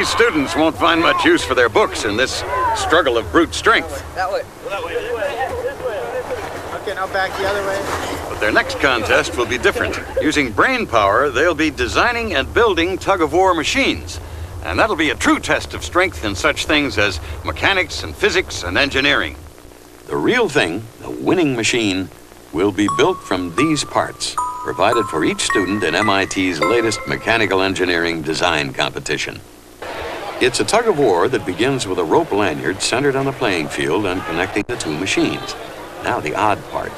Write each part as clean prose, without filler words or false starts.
These students won't find much use for their books in this struggle of brute strength. That way. That way. Okay, now back the other way. But their next contest will be different. Using brain power, they'll be designing and building tug-of-war machines. And that'll be a true test of strength in such things as mechanics and physics and engineering. The real thing, the winning machine, will be built from these parts, provided for each student in MIT's latest mechanical engineering design competition. It's a tug-of-war that begins with a rope lanyard centered on the playing field and connecting the two machines. Now the odd part.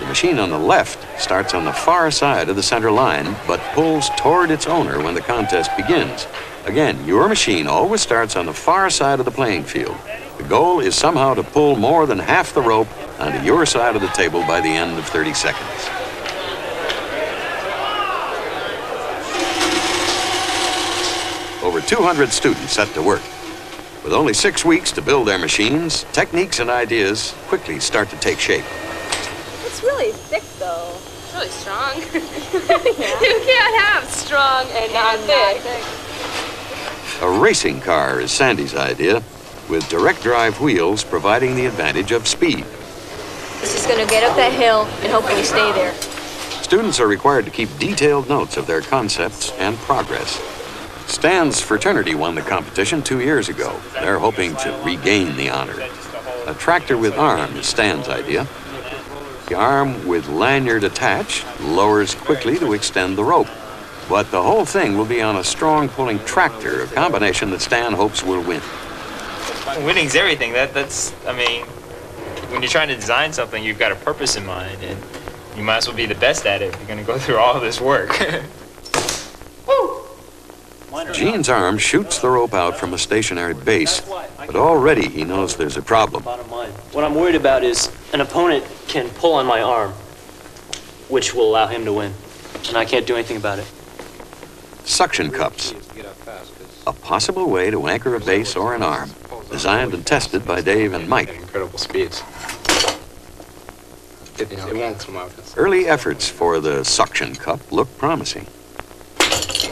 The machine on the left starts on the far side of the center line, but pulls toward its owner when the contest begins. Again, your machine always starts on the far side of the playing field. The goal is somehow to pull more than half the rope onto your side of the table by the end of 30 seconds. Over 200 students set to work. With only 6 weeks to build their machines, techniques and ideas quickly start to take shape. It's really thick, though. It's really strong. You can't have strong and not thick. A racing car is Sandy's idea, with direct drive wheels providing the advantage of speed. This is going to get up that hill and hopefully stay there. Students are required to keep detailed notes of their concepts and progress. Stan's fraternity won the competition 2 years ago. They're hoping to regain the honor. A tractor with arm is Stan's idea. The arm with lanyard attached lowers quickly to extend the rope. But the whole thing will be on a strong pulling tractor, a combination that Stan hopes will win. Winning's everything. That's, I mean, when you're trying to design something, you've got a purpose in mind, and you might as well be the best at it if you're going to go through all this work. Woo! Gene's arm shoots the rope out from a stationary base, but already he knows there's a problem. What I'm worried about is an opponent can pull on my arm, which will allow him to win, and I can't do anything about it. Suction cups, a possible way to anchor a base or an arm, designed and tested by Dave and Mike. Incredible speeds. It won't come out. Early efforts for the suction cup look promising,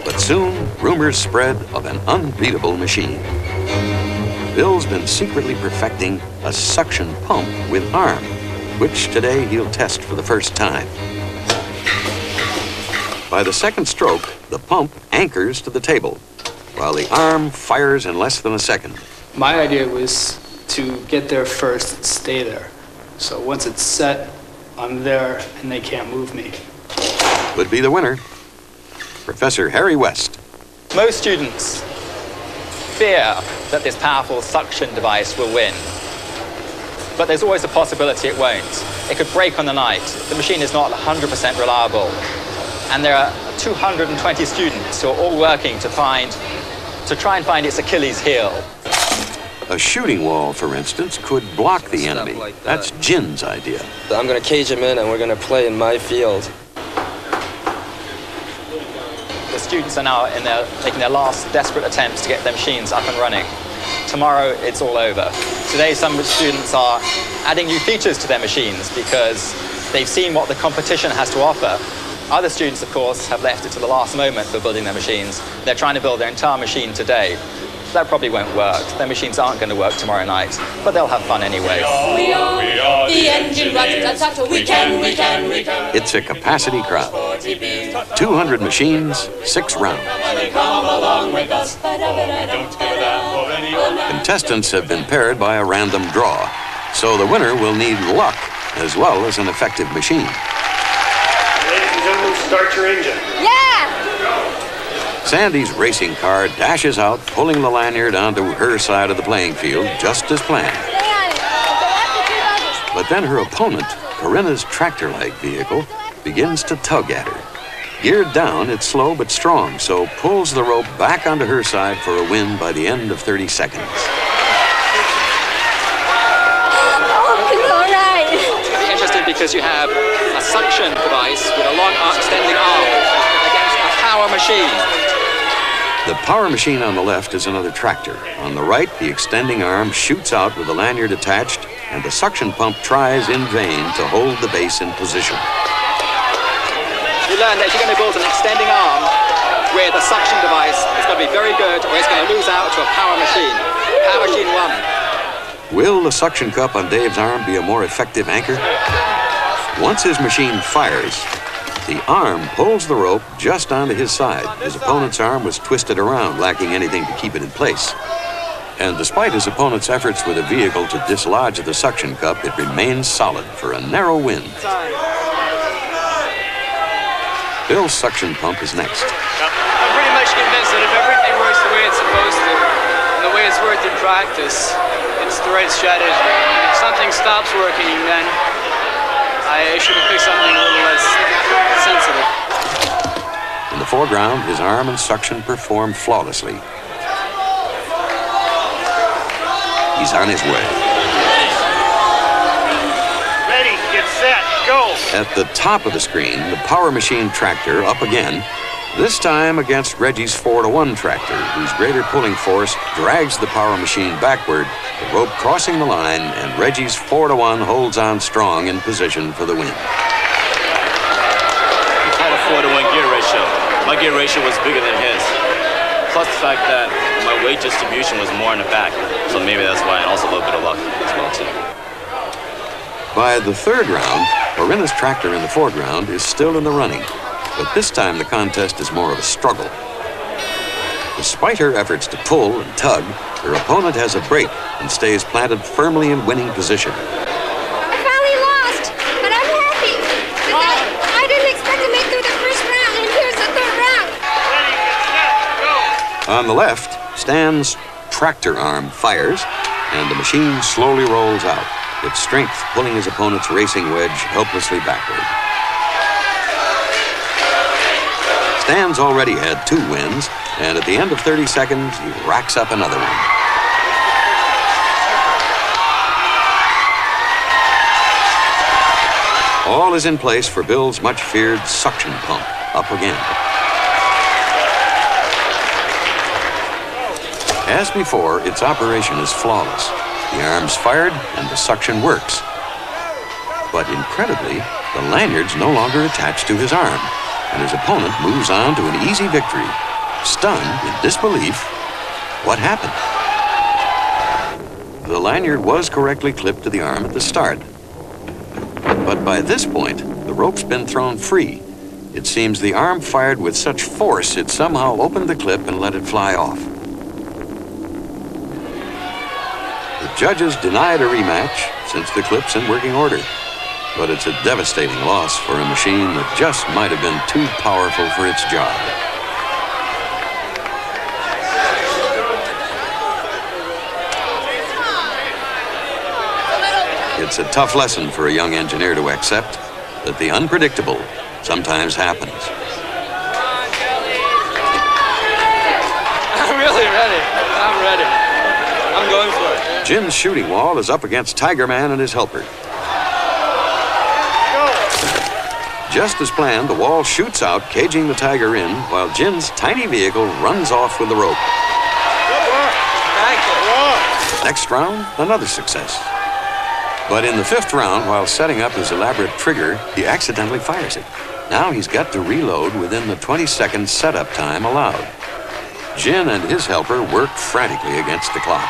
but soon rumors spread of an unbeatable machine. Bill's been secretly perfecting a suction pump with arm, which today he'll test for the first time. By the second stroke, the pump anchors to the table, while the arm fires in less than a second. My idea was to get there first and stay there. So once it's set, I'm there and they can't move me. Would be the winner, Professor Harry West. Most students fear that this powerful suction device will win. But there's always a possibility it won't. It could break on the night. The machine is not 100% reliable. And there are 220 students who are all working to try and find its Achilles heel. A shooting wall, for instance, could block the enemy. Like that. That's Jin's idea. I'm going to cage him in, and we're going to play in my field. The students are now making their last desperate attempts to get their machines up and running. Tomorrow, it's all over. Today, some students are adding new features to their machines because they've seen what the competition has to offer. Other students, of course, have left it to the last moment for building their machines. They're trying to build their entire machine today. That probably won't work. Their machines aren't going to work tomorrow night, but they'll have fun anyway. We are the engine runs and such a we can. It's a capacity crowd. 200 machines, 6 rounds. Come along with us. Contestants have been paired by a random draw, so the winner will need luck as well as an effective machine. Start your engine. Yeah! Sandy's racing car dashes out, pulling the lanyard onto her side of the playing field, just as planned. But then her opponent, Corinna's tractor-like vehicle, begins to tug at her. Geared down, it's slow but strong, so pulls the rope back onto her side for a win by the end of 30 seconds. Because you have a suction device with a long extending arm against a power machine. The power machine on the left is another tractor. On the right, the extending arm shoots out with the lanyard attached, and the suction pump tries in vain to hold the base in position. You learn that if you're going to build an extending arm, where the suction device is going to be very good or it's going to lose out to a power machine. Power machine one. Will the suction cup on Dave's arm be a more effective anchor? Once his machine fires, the arm pulls the rope just onto his side. His opponent's arm was twisted around, lacking anything to keep it in place. And despite his opponent's efforts with a vehicle to dislodge the suction cup, it remains solid for a narrow win. Bill's suction pump is next. I'm pretty much convinced that if everything works the way it's supposed to, and the way it's worked in practice, it's the right strategy. If something stops working, then I should have picked something a little less sensitive. In the foreground, his arm and suction perform flawlessly. He's on his way. Ready, get set, go! At the top of the screen, the power machine tractor up again, this time against Reggie's 4-to-1 tractor, whose greater pulling force drags the power machine backward, the rope crossing the line, and Reggie's 4-to-1 holds on strong in position for the win. He had a 4-to-1 gear ratio. My gear ratio was bigger than his. Plus the fact that my weight distribution was more in the back, so maybe that's why, and also a little bit of luck as well too. By the third round, Orina's tractor in the foreground is still in the running, but this time the contest is more of a struggle. Despite her efforts to pull and tug, her opponent has a break and stays planted firmly in winning position. On the left, Stan's tractor arm fires, and the machine slowly rolls out, its strength pulling his opponent's racing wedge helplessly backward. Stan's already had 2 wins, and at the end of 30 seconds, he racks up another one. All is in place for Bill's much-feared suction pump, up again. As before, its operation is flawless. The arm's fired and the suction works. But incredibly, the lanyard's no longer attached to his arm, and his opponent moves on to an easy victory. Stunned in disbelief, what happened? The lanyard was correctly clipped to the arm at the start. But by this point, the rope's been thrown free. It seems the arm fired with such force it somehow opened the clip and let it fly off. Judges denied a rematch since the clip's in working order. But it's a devastating loss for a machine that just might have been too powerful for its job. It's a tough lesson for a young engineer to accept that the unpredictable sometimes happens. I'm really ready. I'm ready. I'm going for it. Jim's shooting wall is up against Tiger Man and his helper. Just as planned, the wall shoots out, caging the tiger in, while Jim's tiny vehicle runs off with the rope. Good work. Thank you. Next round, another success. But in the 5th round, while setting up his elaborate trigger, he accidentally fires it. Now he's got to reload within the 20-second setup time allowed. Jim and his helper work frantically against the clock.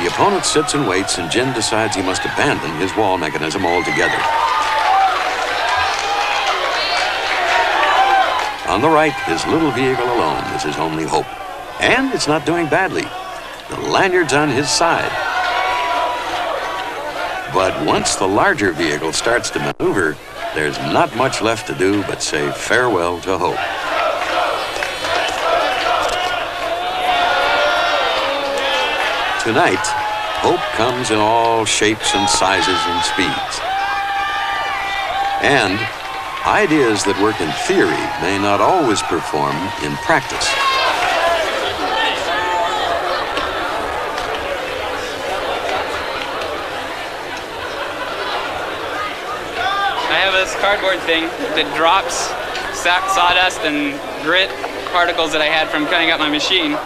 The opponent sits and waits, and Jim decides he must abandon his wall mechanism altogether. On the right, his little vehicle alone is his only hope. And it's not doing badly. The lanyard's on his side. But once the larger vehicle starts to maneuver, there's not much left to do but say farewell to hope. Tonight, hope comes in all shapes and sizes and speeds. And ideas that work in theory may not always perform in practice. I have this cardboard thing that drops sawdust and grit particles that I had from cutting up my machine.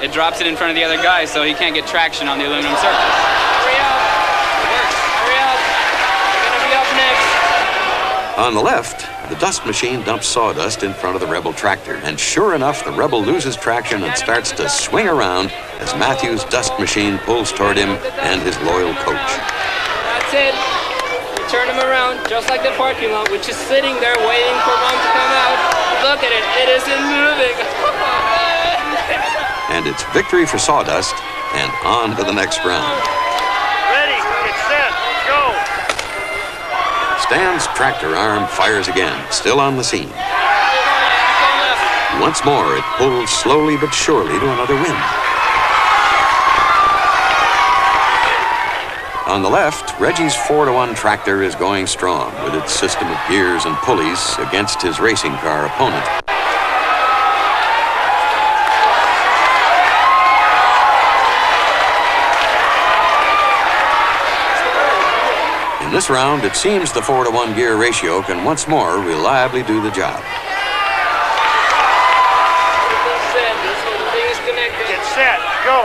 It drops it in front of the other guy so he can't get traction on the aluminum surface. Hurry up! It works. Hurry up! We're gonna be up next. On the left, The dust machine dumps sawdust in front of the Rebel tractor, and sure enough, the Rebel loses traction and starts to swing around as Matthews' dust machine pulls toward him and his loyal coach. That's it. You turn him around, just like the parking lot, which is sitting there waiting for one to come out. Look at it. It isn't moving. And it's victory for sawdust, and on to the next round. Ready, get set, go. Stan's tractor arm fires again, still on the scene. Once more, it pulls slowly but surely to another win. On the left, Reggie's 4-to-1 tractor is going strong with its system of gears and pulleys against his racing car opponent. In this round, it seems the 4-to-1 gear ratio can once more reliably do the job. Get set, go!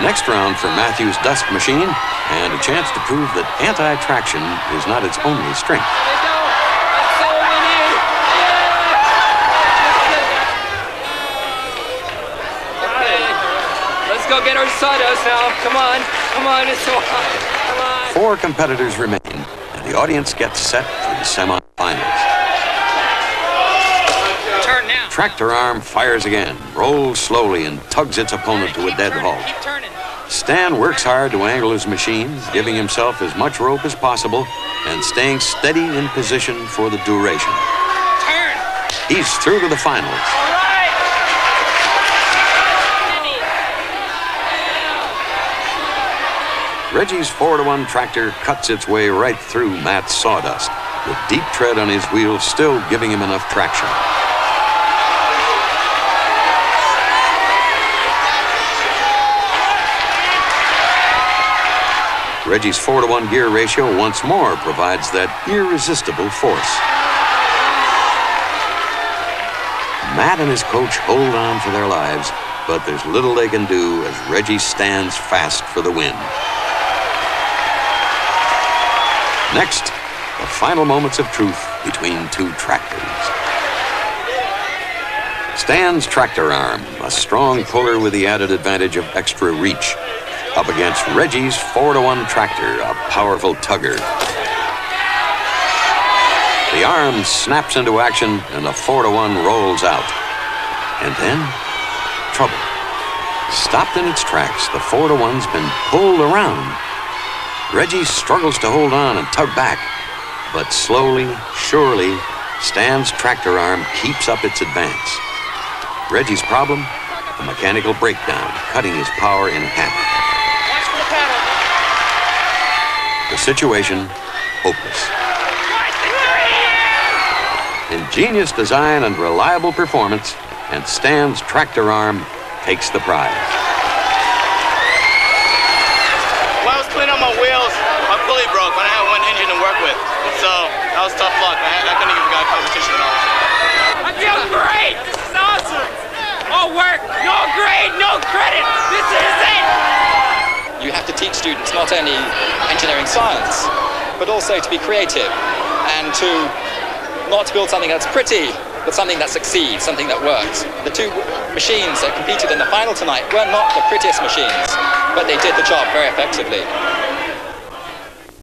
Next round for Matthews' dust machine, and a chance to prove that anti-traction is not its only strength. Okay. Let's go get our sawdust now. Come on, come on, it's so hot. 4 competitors remain, and the audience gets set for the semi-finals. Turn now. Tractor arm fires again, rolls slowly, and tugs its opponent to a dead halt. Stan works hard to angle his machine, giving himself as much rope as possible, and staying steady in position for the duration. Turn. He's through to the finals. Reggie's 4-to-1 tractor cuts its way right through Matt's sawdust, with deep tread on his wheels still giving him enough traction. Reggie's 4-to-1 gear ratio once more provides that irresistible force. Matt and his coach hold on for their lives, but there's little they can do as Reggie stands fast for the win. Next, the final moments of truth between two tractors. Stan's tractor arm, a strong puller with the added advantage of extra reach, up against Reggie's 4-to-1 tractor, a powerful tugger. The arm snaps into action and the 4-to-1 rolls out. And then, trouble. Stopped in its tracks, the 4-to-1's been pulled around. Reggie struggles to hold on and tug back, but slowly, surely, Stan's tractor arm keeps up its advance. Reggie's problem, a mechanical breakdown, cutting his power in half. The situation, hopeless. Ingenious design and reliable performance, and Stan's tractor arm takes the prize. Broke when I had one engine to work with, so that was tough luck. I couldn't give a guy competition at all. I feel great! This is awesome! All work, no grade, no credit! This is it! You have to teach students not only engineering science, but also to be creative and to not build something that's pretty, but something that succeeds, something that works. The two machines that competed in the final tonight were not the prettiest machines, but they did the job very effectively.